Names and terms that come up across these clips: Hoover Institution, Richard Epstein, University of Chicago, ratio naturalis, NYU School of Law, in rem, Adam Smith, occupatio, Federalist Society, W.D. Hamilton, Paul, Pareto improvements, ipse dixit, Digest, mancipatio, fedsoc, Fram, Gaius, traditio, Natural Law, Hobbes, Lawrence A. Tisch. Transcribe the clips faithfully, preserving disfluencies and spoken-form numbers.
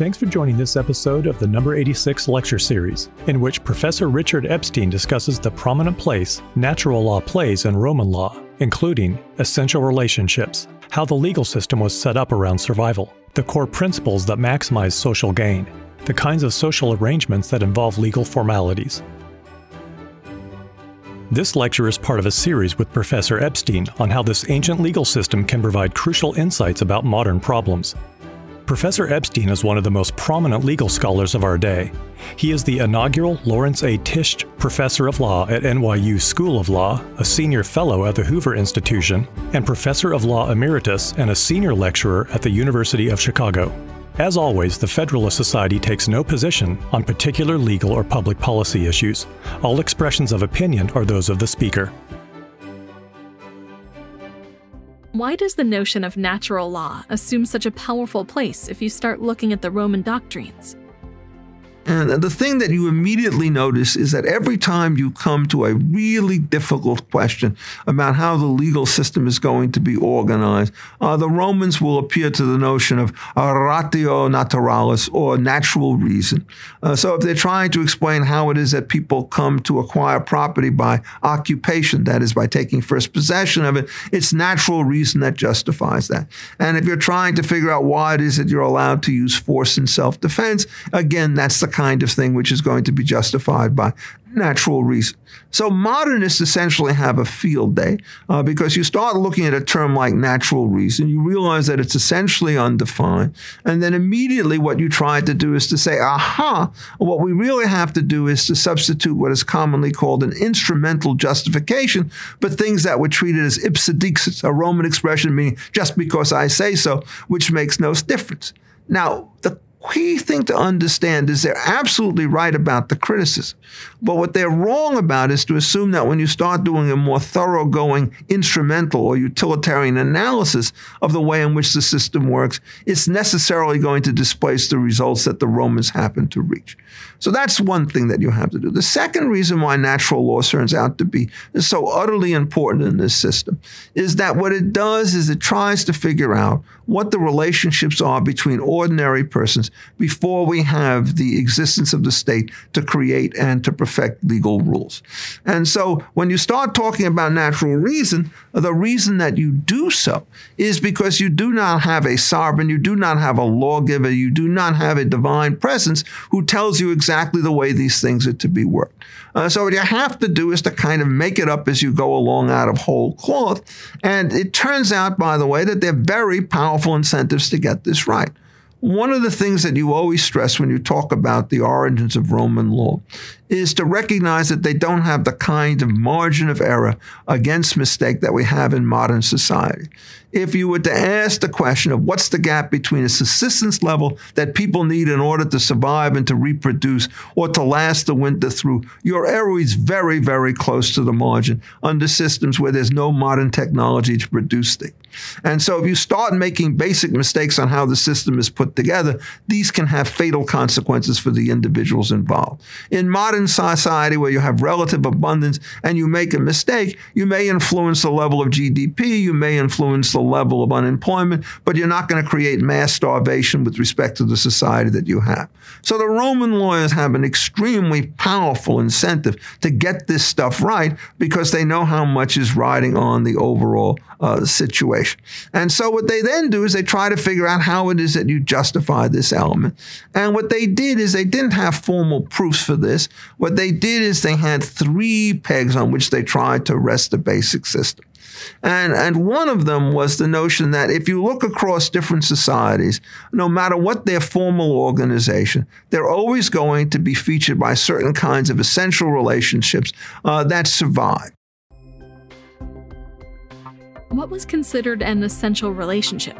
Thanks for joining this episode of the number eighty-six lecture series, in which Professor Richard Epstein discusses the prominent place natural law plays in Roman law, including essential relationships, how the legal system was set up around survival, the core principles that maximize social gain, the kinds of social arrangements that involve legal formalities. This lecture is part of a series with Professor Epstein on how this ancient legal system can provide crucial insights about modern problems. Professor Epstein is one of the most prominent legal scholars of our day. He is the inaugural Lawrence A. Tisch Professor of Law at N Y U School of Law, a senior fellow at the Hoover Institution, and Professor of Law Emeritus and a senior lecturer at the University of Chicago. As always, the Federalist Society takes no position on particular legal or public policy issues. All expressions of opinion are those of the speaker. Why does the notion of natural law assume such a powerful place if you start looking at the Roman doctrines? And the thing that you immediately notice is that every time you come to a really difficult question about how the legal system is going to be organized, uh, the Romans will appeal to the notion of ratio naturalis, or natural reason. Uh, so if they're trying to explain how it is that people come to acquire property by occupation, that is, by taking first possession of it, it's natural reason that justifies that. And if you're trying to figure out why it is that you're allowed to use force in self-defense, again, that's the kind of thing which is going to be justified by natural reason. So modernists essentially have a field day uh, because you start looking at a term like natural reason, you realize that it's essentially undefined, and then immediately what you try to do is to say, aha, what we really have to do is to substitute what is commonly called an instrumental justification, but things that were treated as ipse dixit, a Roman expression meaning just because I say so, which makes no difference. Now, the key thing to understand is they're absolutely right about the criticism. But what they're wrong about is to assume that when you start doing a more thoroughgoing instrumental or utilitarian analysis of the way in which the system works, it's necessarily going to displace the results that the Romans happened to reach. So that's one thing that you have to do. The second reason why natural law turns out to be so utterly important in this system is that what it does is it tries to figure out what the relationships are between ordinary persons before we have the existence of the state to create and to perfect legal rules. And so when you start talking about natural reason, the reason that you do so is because you do not have a sovereign, you do not have a lawgiver, you do not have a divine presence who tells you exactly the way these things are to be worked. Uh, so what you have to do is to kind of make it up as you go along out of whole cloth. And it turns out, by the way, that there are very powerful incentives to get this right. One of the things that you always stress when you talk about the origins of Roman law is to recognize that they don't have the kind of margin of error against mistake that we have in modern society. If you were to ask the question of what's the gap between a subsistence level that people need in order to survive and to reproduce or to last the winter through, your error is very, very close to the margin under systems where there's no modern technology to produce things. And so if you start making basic mistakes on how the system is put together, these can have fatal consequences for the individuals involved. In modern society where you have relative abundance and you make a mistake, you may influence the level of G D P, you may influence the level of unemployment, but you're not going to create mass starvation with respect to the society that you have. So the Roman lawyers have an extremely powerful incentive to get this stuff right because they know how much is riding on the overall uh, situation. And so what they then do is they try to figure out how it is that you justify this element. And what they did is they didn't have formal proofs for this. What they did is they had three pegs on which they tried to rest the basic system. And, and one of them was the notion that if you look across different societies, no matter what their formal organization, they're always going to be featured by certain kinds of essential relationships uh, that survive. What was considered an essential relationship?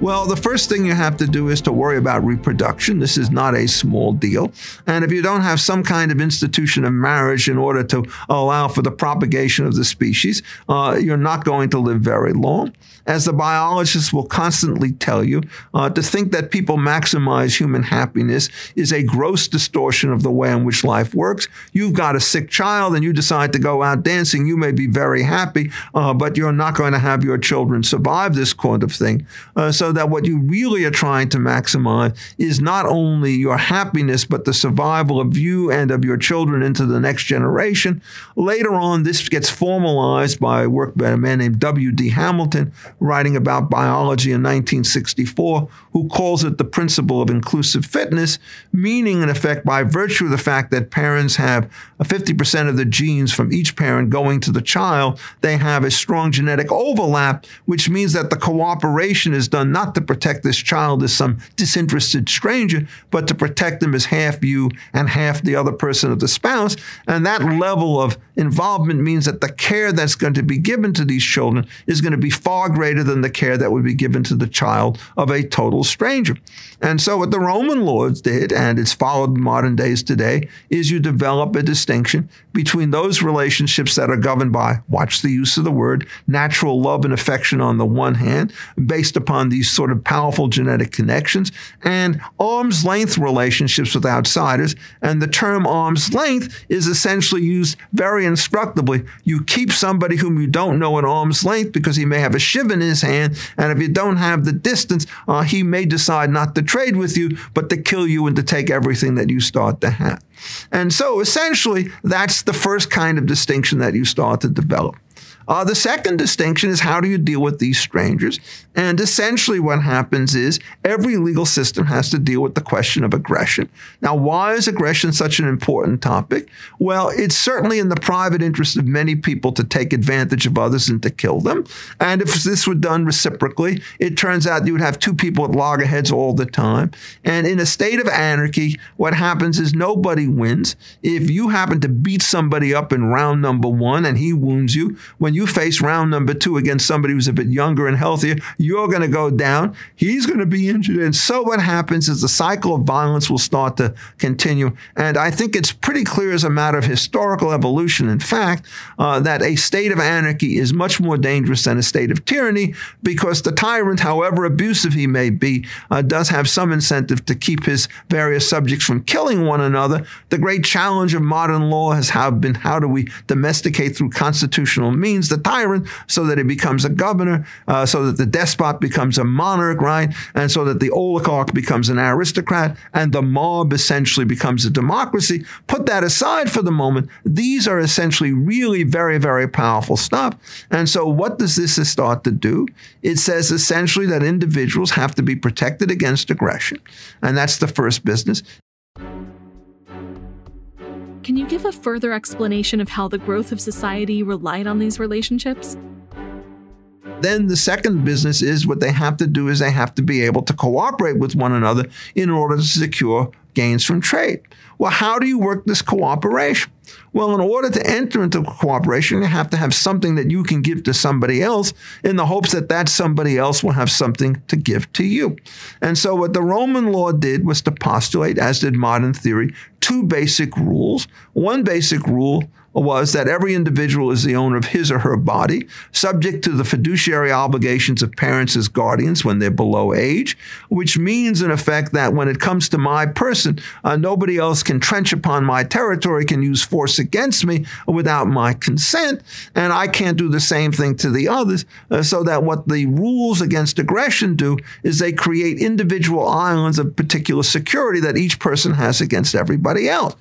Well, the first thing you have to do is to worry about reproduction. This is not a small deal. And if you don't have some kind of institution of marriage in order to allow for the propagation of the species, uh, you're not going to live very long. As the biologists will constantly tell you, uh, to think that people maximize human happiness is a gross distortion of the way in which life works. You've got a sick child and you decide to go out dancing. You may be very happy, uh, but you're not going to have your children survive this kind of thing. Uh, so so that what you really are trying to maximize is not only your happiness, but the survival of you and of your children into the next generation. Later on, this gets formalized by a work by a man named W D Hamilton, writing about biology in nineteen sixty-four, who calls it the principle of inclusive fitness, meaning, in effect, by virtue of the fact that parents have fifty percent of the genes from each parent going to the child, they have a strong genetic overlap, which means that the cooperation is done not to protect this child as some disinterested stranger, but to protect them as half you and half the other person of the spouse. And that level of involvement means that the care that's going to be given to these children is going to be far greater than the care that would be given to the child of a total stranger. And so what the Roman laws did, and it's followed in modern days today, is you develop a distinction between those relationships that are governed by, watch the use of the word, natural love and affection on the one hand, based upon these sort of powerful genetic connections, and arm's length relationships with outsiders. And the term arm's length is essentially used very instructively. You keep somebody whom you don't know at arm's length because he may have a shiv in his hand, and if you don't have the distance, uh, he may decide not to trade with you, but to kill you and to take everything that you start to have. And so essentially, that's the first kind of distinction that you start to develop. Uh, the second distinction is, how do you deal with these strangers? And essentially what happens is every legal system has to deal with the question of aggression. Now, why is aggression such an important topic? Well, it's certainly in the private interest of many people to take advantage of others and to kill them. And if this were done reciprocally, it turns out you would have two people at loggerheads all the time. And in a state of anarchy, what happens is nobody wins. If you happen to beat somebody up in round number one and he wounds you, when you you face round number two against somebody who's a bit younger and healthier, you're going to go down, he's going to be injured. And so what happens is the cycle of violence will start to continue. And I think it's pretty clear as a matter of historical evolution, in fact, uh, that a state of anarchy is much more dangerous than a state of tyranny, because the tyrant, however abusive he may be, uh, does have some incentive to keep his various subjects from killing one another. The great challenge of modern law has how been, how do we domesticate through constitutional means the tyrant so that he becomes a governor, uh, so that the despot becomes a monarch, right? And so that the oligarch becomes an aristocrat and the mob essentially becomes a democracy. Put that aside for the moment. These are essentially really very, very powerful stuff. And so what does this start to do? It says essentially that individuals have to be protected against aggression. And that's the first business. Can you give a further explanation of how the growth of society relied on these relationships? Then the second business is what they have to do is they have to be able to cooperate with one another in order to secure gains from trade. Well, how do you work this cooperation? Well, in order to enter into cooperation, you have to have something that you can give to somebody else in the hopes that that somebody else will have something to give to you. And so what the Roman law did was to postulate, as did modern theory, two basic rules. One basic rule was that every individual is the owner of his or her body, subject to the fiduciary obligations of parents as guardians when they're below age, which means, in effect, that when it comes to my person, uh, nobody else can trench upon my territory, can use force against me without my consent, and I can't do the same thing to the others, uh, so that what the rules against aggression do is they create individual islands of particular security that each person has against everybody else.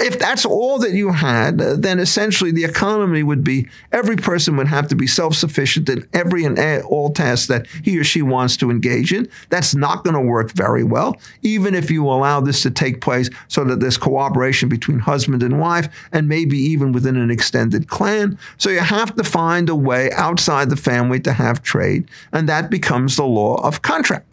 If that's all that you had, then essentially the economy would be every person would have to be self-sufficient in every and all tasks that he or she wants to engage in. That's not going to work very well, even if you allow this to take place so that there's cooperation between husband and wife and maybe even within an extended clan. So you have to find a way outside the family to have trade, and that becomes the law of contract.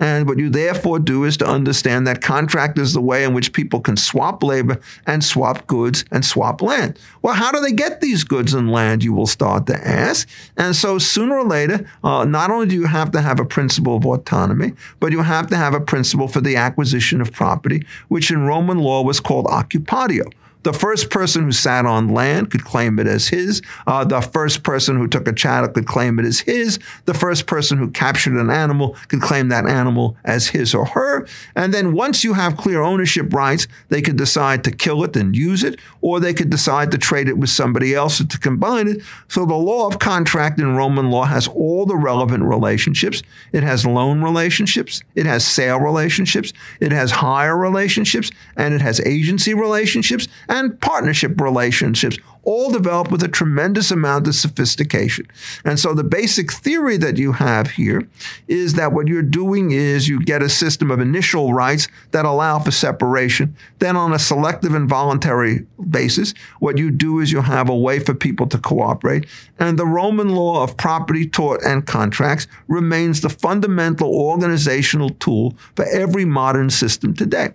And what you therefore do is to understand that contract is the way in which people can swap labor and swap goods and swap land. Well, how do they get these goods and land, you will start to ask. And so sooner or later, uh, not only do you have to have a principle of autonomy, but you have to have a principle for the acquisition of property, which in Roman law was called occupatio. The first person who sat on land could claim it as his. Uh, the first person who took a chattel could claim it as his. The first person who captured an animal could claim that animal as his or her. And then once you have clear ownership rights, they could decide to kill it and use it, or they could decide to trade it with somebody else or to combine it. So the law of contract in Roman law has all the relevant relationships. It has loan relationships. It has sale relationships. It has hire relationships. And it has agency relationships and partnership relationships, all developed with a tremendous amount of sophistication. And so the basic theory that you have here is that what you're doing is you get a system of initial rights that allow for separation. Then on a selective and voluntary basis, what you do is you have a way for people to cooperate. And the Roman law of property, tort, and contracts remains the fundamental organizational tool for every modern system today.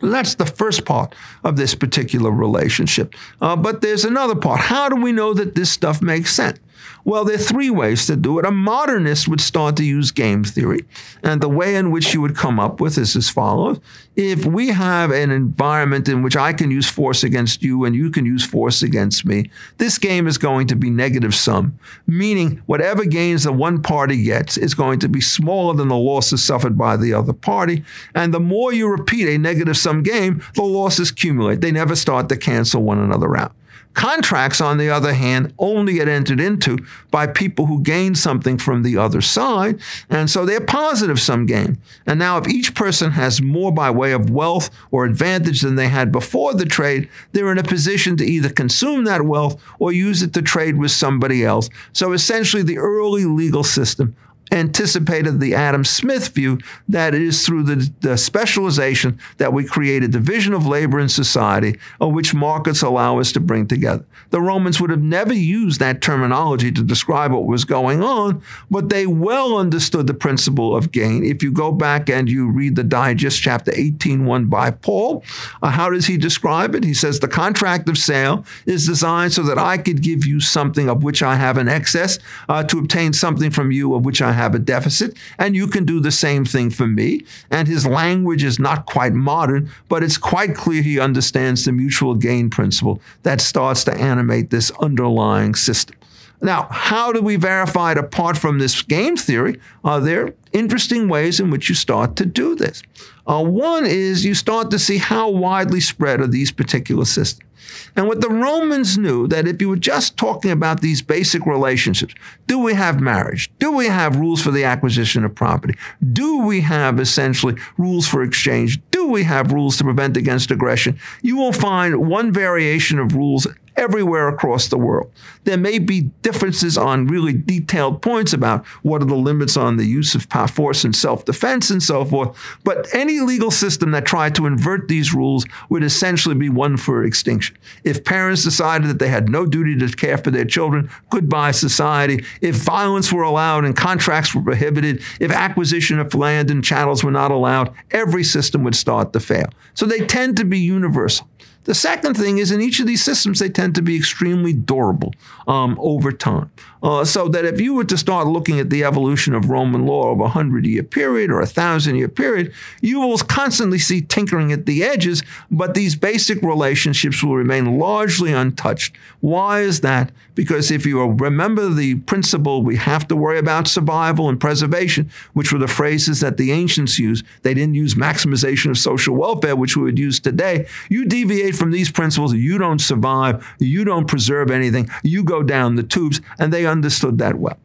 That's the first part of this particular relationship. Uh, but there's another part. How do we know that this stuff makes sense? Well, there are three ways to do it. A modernist would start to use game theory. And the way in which you would come up with is as follows. If we have an environment in which I can use force against you and you can use force against me, this game is going to be negative sum, meaning whatever gains the one party gets is going to be smaller than the losses suffered by the other party. And the more you repeat a negative sum game, the losses accumulate. They never start to cancel one another out. Contracts, on the other hand, only get entered into by people who gain something from the other side, and so they're positive sum game. And now if each person has more by way of wealth or advantage than they had before the trade, they're in a position to either consume that wealth or use it to trade with somebody else. So essentially the early legal system anticipated the Adam Smith view that it is through the, the specialization that we create a division of labor in society of which markets allow us to bring together. The Romans would have never used that terminology to describe what was going on, but they well understood the principle of gain. If you go back and you read the Digest, chapter eighteen one by Paul, uh, how does he describe it? He says, the contract of sale is designed so that I could give you something of which I have an excess uh, to obtain something from you of which I have a deficit, and you can do the same thing for me. And his language is not quite modern, but it's quite clear he understands the mutual gain principle that starts to animate this underlying system. Now, how do we verify it apart from this game theory? Are there interesting ways in which you start to do this? Uh, one is you start to see how widely spread are these particular systems. And what the Romans knew, that if you were just talking about these basic relationships, do we have marriage? Do we have rules for the acquisition of property? Do we have essentially rules for exchange? Do we have rules to prevent against aggression? You will find one variation of rules everywhere across the world. There may be differences on really detailed points about what are the limits on the use of force and self-defense and so forth, but any legal system that tried to invert these rules would essentially be one for extinction. If parents decided that they had no duty to care for their children, goodbye society. If violence were allowed and contracts were prohibited, if acquisition of land and chattels were not allowed, every system would start to fail. So they tend to be universal. The second thing is in each of these systems, they tend to be extremely durable um, over time. Uh, so that if you were to start looking at the evolution of Roman law over a hundred-year period or a thousand-year period, you will constantly see tinkering at the edges, but these basic relationships will remain largely untouched. Why is that? Because if you remember the principle, we have to worry about survival and preservation, which were the phrases that the ancients used. They didn't use maximization of social welfare, which we would use today. You deviate from these principles, you don't survive, you don't preserve anything, you go down the tubes, and they understood that well.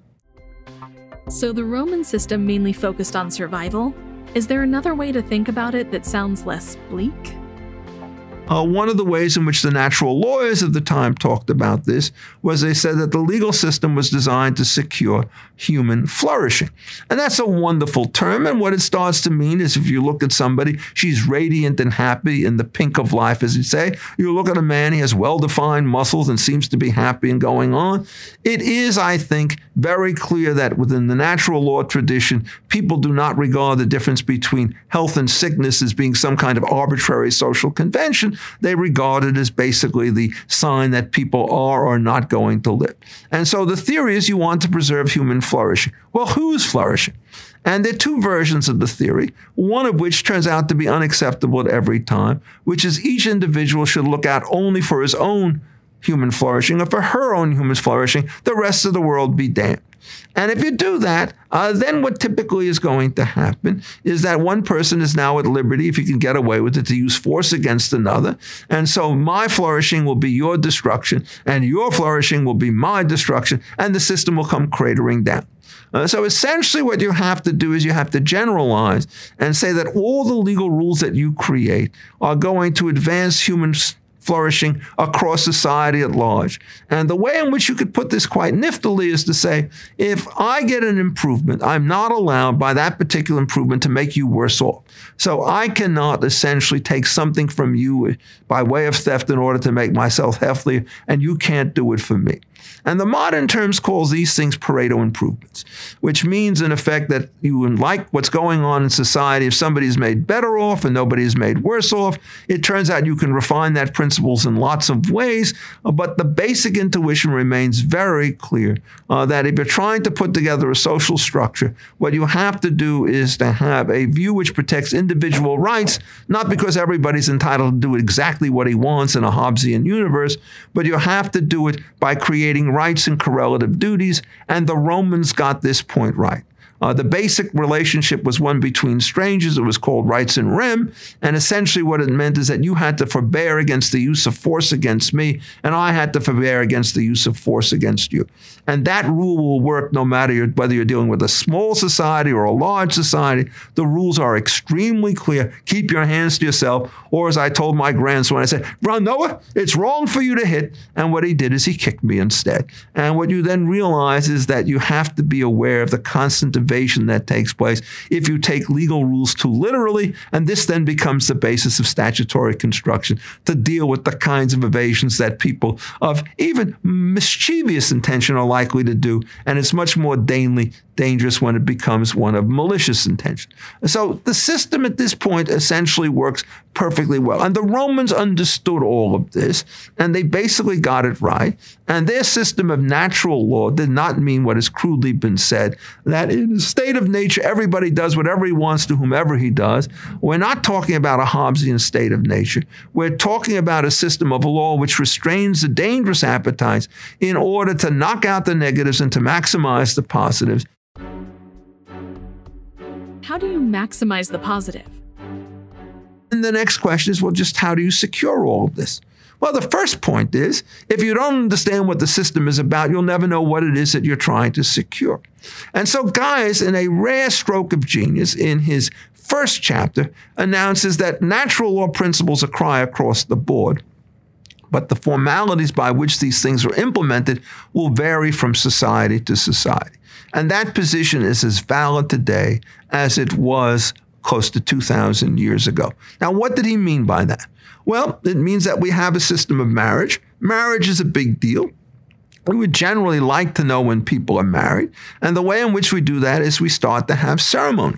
So the Roman system mainly focused on survival. Is there another way to think about it that sounds less bleak? Uh, one of the ways in which the natural lawyers of the time talked about this was they said that the legal system was designed to secure human flourishing. And that's a wonderful term. And what it starts to mean is if you look at somebody, she's radiant and happy in the pink of life, as you say. You look at a man, he has well-defined muscles and seems to be happy and going on. It is, I think, very clear that within the natural law tradition, people do not regard the difference between health and sickness as being some kind of arbitrary social convention. They regard it as basically the sign that people are or are not going to live. And so the theory is you want to preserve human flourishing. Well, who is flourishing? And there are two versions of the theory, one of which turns out to be unacceptable at every time, which is each individual should look out only for his own human flourishing or for her own human flourishing, the rest of the world be damned. And if you do that, uh, then what typically is going to happen is that one person is now at liberty, if you can get away with it, to use force against another. And so my flourishing will be your destruction, and your flourishing will be my destruction, and the system will come cratering down. Uh, so essentially what you have to do is you have to generalize and say that all the legal rules that you create are going to advance human flourishing across society at large. And the way in which you could put this quite niftily is to say, if I get an improvement, I'm not allowed by that particular improvement to make you worse off. So I cannot essentially take something from you by way of theft in order to make myself healthier, and you can't do it for me. And the modern terms calls these things Pareto improvements, which means in effect that you like what's going on in society. If somebody's made better off and nobody's made worse off, it turns out you can refine that principles in lots of ways, but the basic intuition remains very clear uh, that if you're trying to put together a social structure, what you have to do is to have a view which protects individual rights, not because everybody's entitled to do exactly what he wants in a Hobbesian universe, but you have to do it by creating rights and correlative duties, and the Romans got this point right. Uh, the basic relationship was one between strangers. It was called rights in rem, and essentially what it meant is that you had to forbear against the use of force against me, and I had to forbear against the use of force against you. And that rule will work no matter your, whether you're dealing with a small society or a large society. The rules are extremely clear. Keep your hands to yourself, or as I told my grandson, I said, "Ron Noah, it's wrong for you to hit," and what he did is he kicked me instead. And what you then realize is that you have to be aware of the constant event that takes place if you take legal rules too literally, and this then becomes the basis of statutory construction to deal with the kinds of evasions that people of even mischievous intention are likely to do, and it's much more dainly, dangerous when it becomes one of malicious intention. So the system at this point essentially works perfectly well, and the Romans understood all of this, and they basically got it right, and their system of natural law did not mean what has crudely been said, that it is state of nature, everybody does whatever he wants to whomever he does. We're not talking about a Hobbesian state of nature. We're talking about a system of law which restrains the dangerous appetites in order to knock out the negatives and to maximize the positives. How do you maximize the positive? And the next question is, well, just how do you secure all of this? Well, the first point is, if you don't understand what the system is about, you'll never know what it is that you're trying to secure. And so Gaius, in a rare stroke of genius, in his first chapter, announces that natural law principles apply across the board, but the formalities by which these things are implemented will vary from society to society. And that position is as valid today as it was close to two thousand years ago. Now, what did he mean by that? Well, it means that we have a system of marriage. Marriage is a big deal. We would generally like to know when people are married. And the way in which we do that is we start to have ceremony.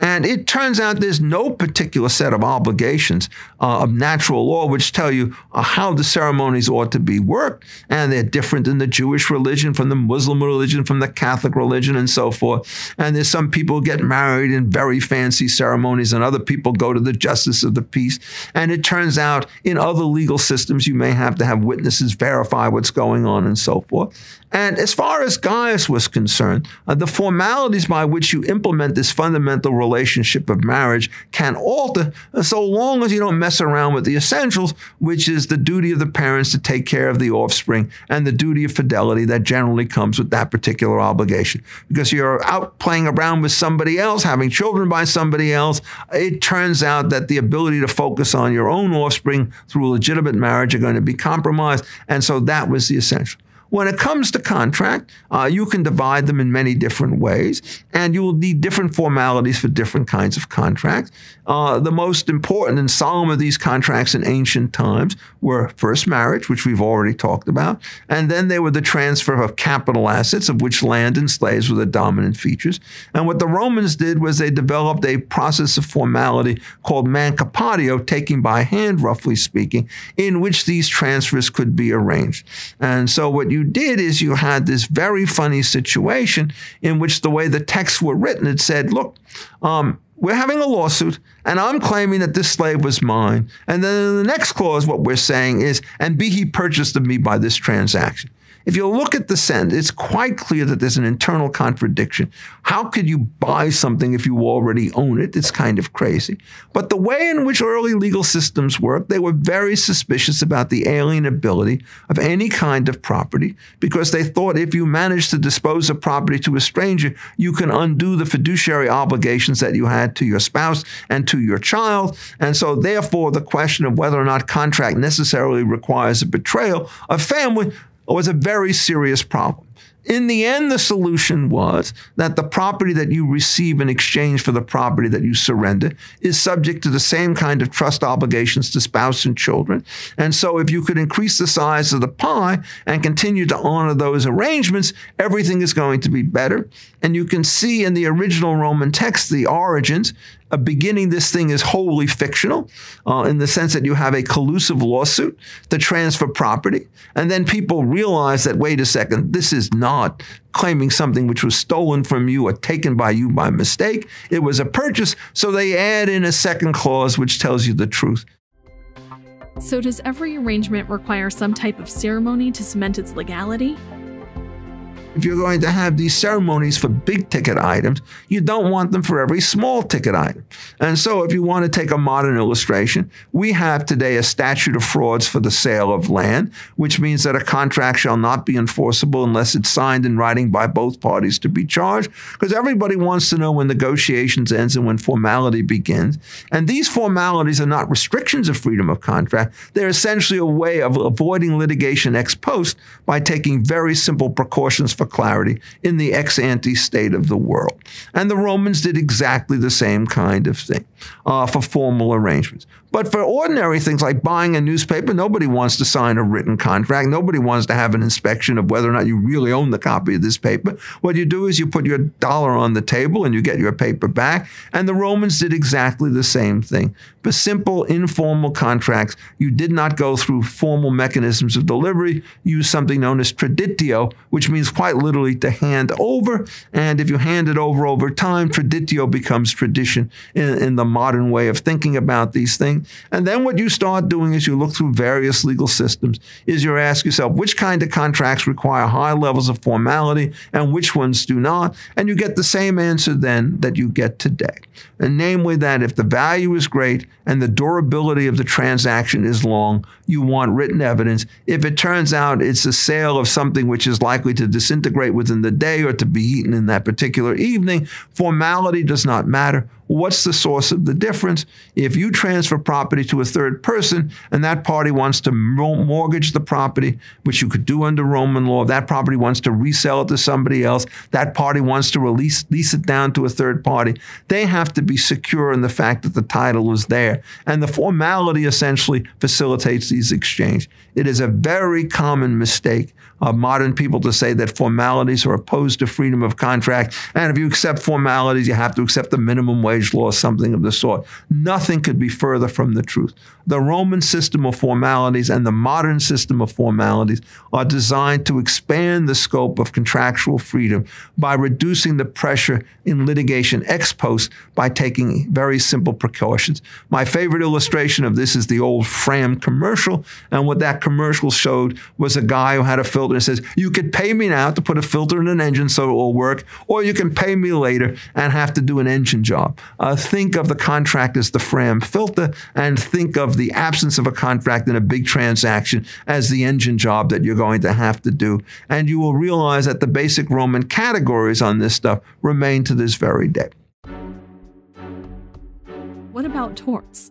And it turns out there's no particular set of obligations uh, of natural law which tell you uh, how the ceremonies ought to be worked. And they're different in the Jewish religion, from the Muslim religion, from the Catholic religion, and so forth. And there's some people who get married in very fancy ceremonies, and other people go to the justice of the peace. And it turns out in other legal systems, you may have to have witnesses verify what's going on and so forth. And as far as Gaius was concerned, uh, the formalities by which you implement this fundamental relationship of marriage can alter so long as you don't mess around with the essentials, which is the duty of the parents to take care of the offspring and the duty of fidelity that generally comes with that particular obligation. Because you're out playing around with somebody else, having children by somebody else, it turns out that the ability to focus on your own offspring through legitimate marriage are going to be compromised, and so that was the essential. When it comes to contract, uh, you can divide them in many different ways, and you will need different formalities for different kinds of contracts. Uh, the most important and solemn of these contracts in ancient times were first marriage, which we've already talked about, and then they were the transfer of capital assets, of which land and slaves were the dominant features. And what the Romans did was they developed a process of formality called mancipatio, taking by hand, roughly speaking, in which these transfers could be arranged. And so what you you did is you had this very funny situation in which the way the texts were written, it said, look, um, we're having a lawsuit, and I'm claiming that this slave was mine. And then in the next clause, what we're saying is, and be he purchased of me by this transaction. If you look at the sentence, it's quite clear that there's an internal contradiction. How could you buy something if you already own it? It's kind of crazy. But the way in which early legal systems worked, they were very suspicious about the alienability of any kind of property, because they thought if you managed to dispose of property to a stranger, you can undo the fiduciary obligations that you had to your spouse and to your child. And so therefore, the question of whether or not contract necessarily requires a betrayal of family was a very serious problem. In the end, the solution was that the property that you receive in exchange for the property that you surrender is subject to the same kind of trust obligations to spouse and children. And so if you could increase the size of the pie and continue to honor those arrangements, everything is going to be better. And you can see in the original Roman text, the origins, Uh, beginning this thing is wholly fictional uh, in the sense that you have a collusive lawsuit to transfer property. And then people realize that, wait a second, this is not claiming something which was stolen from you or taken by you by mistake. It was a purchase. So they add in a second clause which tells you the truth. So does every arrangement require some type of ceremony to cement its legality? If you're going to have these ceremonies for big ticket items, you don't want them for every small ticket item. And so if you want to take a modern illustration, we have today a statute of frauds for the sale of land, which means that a contract shall not be enforceable unless it's signed in writing by both parties to be charged, because everybody wants to know when negotiations ends and when formality begins. And these formalities are not restrictions of freedom of contract. They're essentially a way of avoiding litigation ex post by taking very simple precautions for clarity in the ex-ante state of the world. And the Romans did exactly the same kind of thing uh, for formal arrangements. But for ordinary things like buying a newspaper, nobody wants to sign a written contract. Nobody wants to have an inspection of whether or not you really own the copy of this paper. What you do is you put your dollar on the table and you get your paper back. And the Romans did exactly the same thing. For simple, informal contracts, you did not go through formal mechanisms of delivery. You use something known as traditio, which means quite literally to hand over. And if you hand it over over time, traditio becomes tradition in, in the modern way of thinking about these things. And then what you start doing as you look through various legal systems is you ask yourself which kind of contracts require high levels of formality and which ones do not. And you get the same answer then that you get today. And namely that if the value is great and the durability of the transaction is long, you want written evidence. If it turns out it's a sale of something which is likely to disintegrate within the day or to be eaten in that particular evening, formality does not matter. What's the source of the difference? If you transfer property to a third person and that party wants to mortgage the property, which you could do under Roman law, that property wants to resell it to somebody else, that party wants to release, lease it down to a third party, they have to be secure in the fact that the title is there. And the formality essentially facilitates these exchanges. It is a very common mistake of modern people to say that formalities are opposed to freedom of contract. And if you accept formalities, you have to accept the minimum wage law, something of the sort. Nothing could be further from the truth. The Roman system of formalities and the modern system of formalities are designed to expand the scope of contractual freedom by reducing the pressure in litigation ex post by taking very simple precautions. My favorite illustration of this is the old Fram commercial. And what that commercial showed was a guy who had a filter and says, you could pay me now to put a filter in an engine so it will work, or you can pay me later and have to do an engine job. Uh, think of the contract as the Fram filter, and think of the absence of a contract in a big transaction as the engine job that you're going to have to do. And you will realize that the basic Roman categories on this stuff remain to this very day. What about torts?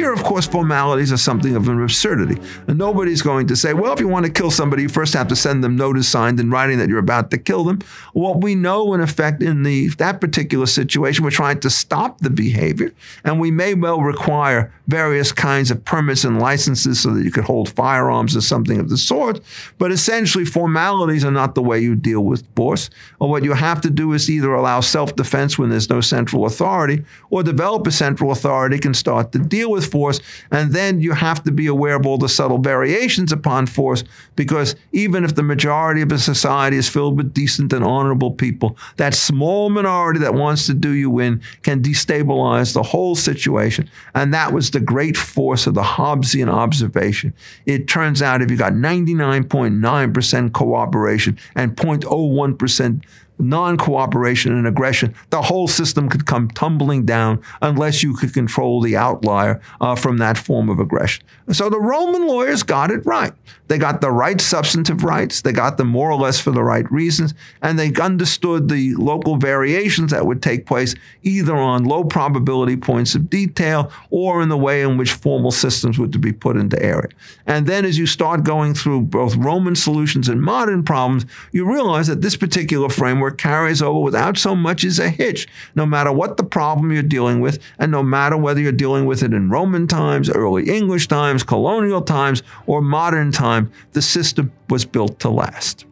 Here, of course, formalities are something of an absurdity. And nobody's going to say, well, if you want to kill somebody, you first have to send them notice signed in writing that you're about to kill them. What we know, in effect, in the, that particular situation, we're trying to stop the behavior. And we may well require various kinds of permits and licenses so that you could hold firearms or something of the sort. But essentially, formalities are not the way you deal with force. Or what you have to do is either allow self-defense when there's no central authority, or develop a central authority that can start to deal with with force, and then you have to be aware of all the subtle variations upon force, because even if the majority of a society is filled with decent and honorable people, that small minority that wants to do you in can destabilize the whole situation. And that was the great force of the Hobbesian observation. It turns out if you got ninety-nine point nine percent cooperation and zero point zero one percent non-cooperation and aggression, the whole system could come tumbling down unless you could control the outlier uh, from that form of aggression. So the Roman lawyers got it right. They got the right substantive rights, they got them more or less for the right reasons, and they understood the local variations that would take place either on low probability points of detail or in the way in which formal systems were to be put into area. And then as you start going through both Roman solutions and modern problems, you realize that this particular framework carries over without so much as a hitch, no matter what the problem you're dealing with, and no matter whether you're dealing with it in Roman times, early English times, colonial times, or modern times, the system was built to last.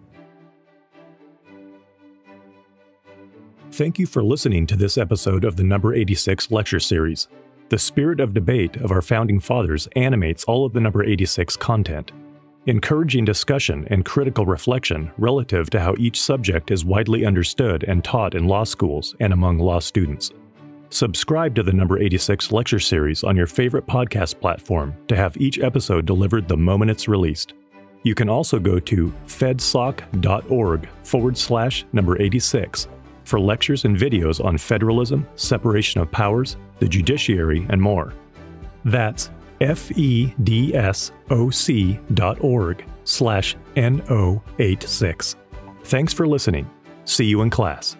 Thank you for listening to this episode of the Number eighty-six lecture series. The spirit of debate of our founding fathers animates all of the Number eighty-six content, encouraging discussion and critical reflection relative to how each subject is widely understood and taught in law schools and among law students. Subscribe to the Number eighty-six lecture series on your favorite podcast platform to have each episode delivered the moment it's released. You can also go to fedsoc.org forward slash number 86 for lectures and videos on federalism, separation of powers, the judiciary, and more. That's fedsoc.org slash N O eighty-six. Thanks for listening. See you in class.